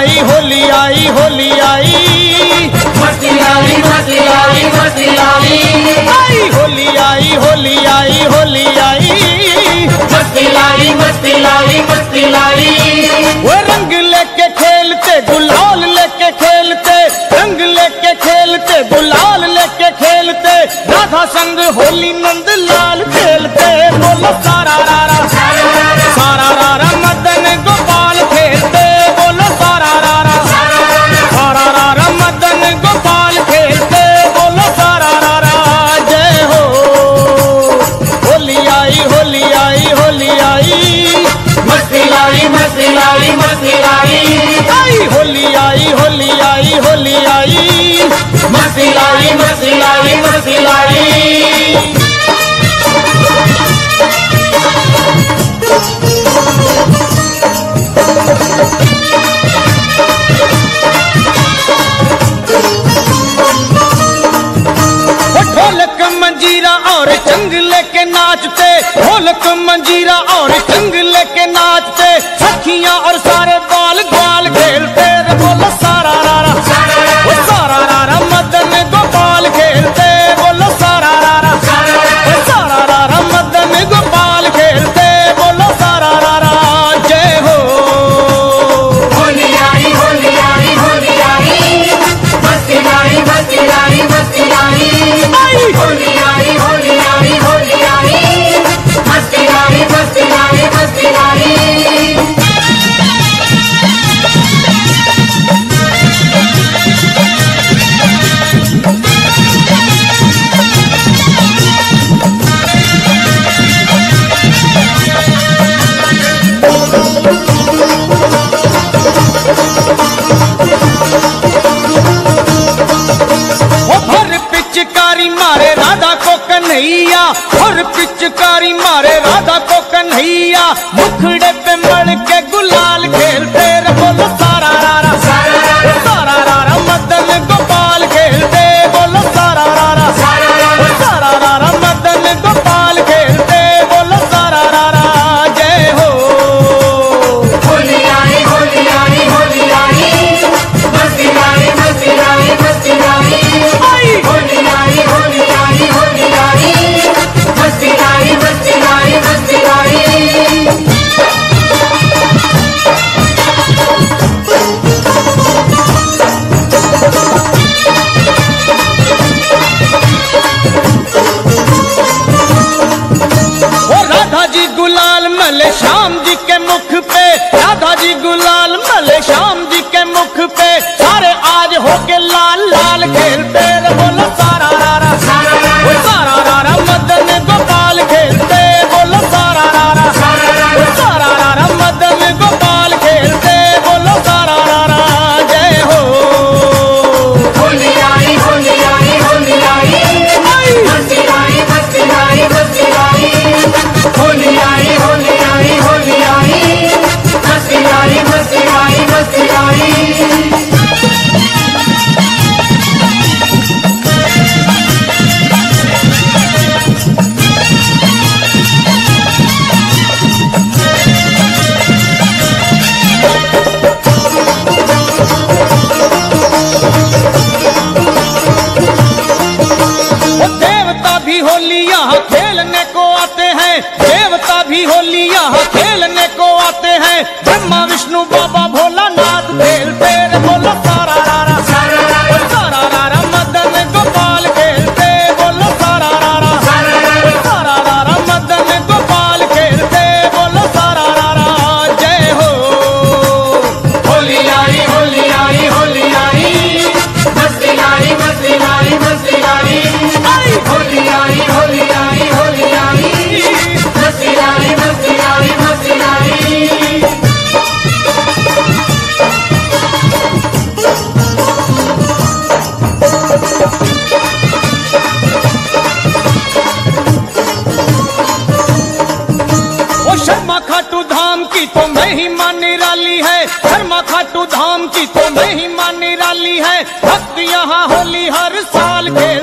आई होली आई होली आई, मस्ती आई मस्ती आई मस्ती आई, होली आई होली आई होली आई, मस्ती आई मस्ती आई मस्ती आई। वो रंग लेके खेलते गुलाल लेके खेलते, रंग लेके खेलते गुलाल लेके खेलते, राधा संग होली नंद लाल खेलते। बोलो सारा रारा सारा रारा मदन गोपाल खेलते, बोलो सारा रारा सारा रारा मदन गोपाल खेलते, बोलो सारा रारा। जय हो होली आई होली आई होली आई, मस्ती आई मस्ती आई मस्ती आई, होली आई होली आई होली आई, मस्ती आई मस्ती आई मस्ती आई। ढोलक मंजीरा और चंग लेके नाचते, ढोलक मंजीरा और चंग लेके नाचते, सखियां और सारे बाल बाल खेलते। बोलो सारा रारा वो सारा रारा मदन गोपाल खेलते, बोलो सारा रारा वो सारा रारा मदन गोपाल खेलते, बोलो सारा रारा। जय हो होली आई होली आई होली आई, मस्ती आई मस्ती आई मस्ती आई, होली आई होली आई होली आई, मस्ती आई मस्ती आई मस्ती आई। मारे राधा को कन्हैया और पिचकारी, मारे राधा को कन्हैया, मुखड़े पे मड़ के गुलाल खेलते। बोलो सारा रारा सारा रारा मदन गोपाल खेलते, बोलो सारा रारा सारा रारा मदन गोपाल खेलते, बोलो सारा रारा। जय हो होली आई होली आई होली आई, मस्ती आई मस्ती आई मस्ती आई, होली आई होली आई होली आई, मस्ती आई मस्ती आई मस्ती आई। गुलाल मल श्याम जी के मुख पे, राधा जी गुलाल मल श्याम जी के मुख पे, सारे आज होके लाल लाल खेलते। बोलो सारा रारा सारा रारा मदन गोपाल खेलते, बोलो सारा रारा सारा रारा मदन गोपाल खेलते, बोलो सारा रारा। जय हो होली आई होली आई होली आई, मस्ती आई मस्ती आई मस्ती आई, होली आई होली आई होली आई, मस्ती आई मस्ती आई मस्ती आई। वो देवता भी होली यहाँ खेलने को आते हैं, देवता भी होली यहाँ खेलने को आते हैं, ब्रह्मा विष्णु बाबा भोलानाथ खेलते। बोलो सारा रारा सारा रारा मदन गोपाल खेलते, बोलो सारा रारा सारा रारा मदन गोपाल खेलते, बोलो सारा रारा। जय हो होली आई होली आई, मस्ती आई मस्ती आई मस्ती आई, होली आई होली आई होली आई, मस्ती आई मस्ती आई मस्ती आई। खाटू धाम की तो महिमा निराली है, शर्मा खाटू धाम की तो महिमा निराली है, भक्त यहाँ होली हर साल खेल